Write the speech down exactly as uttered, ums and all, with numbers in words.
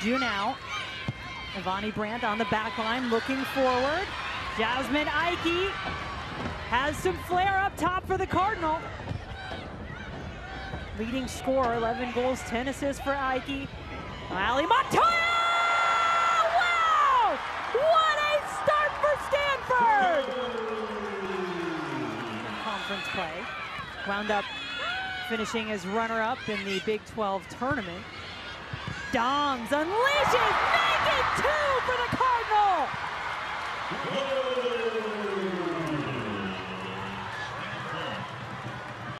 Junow. Ivani Brandt on the back line looking forward. Jasmine Ikey has some flair up top for the Cardinal. Leading scorer, eleven goals, ten assists for Ikey. Ali Montoya! Wow! What a start for Stanford! Conference play. Wound up finishing as runner-up in the Big twelve tournament. Doms unleashes, make it two for the Cardinal!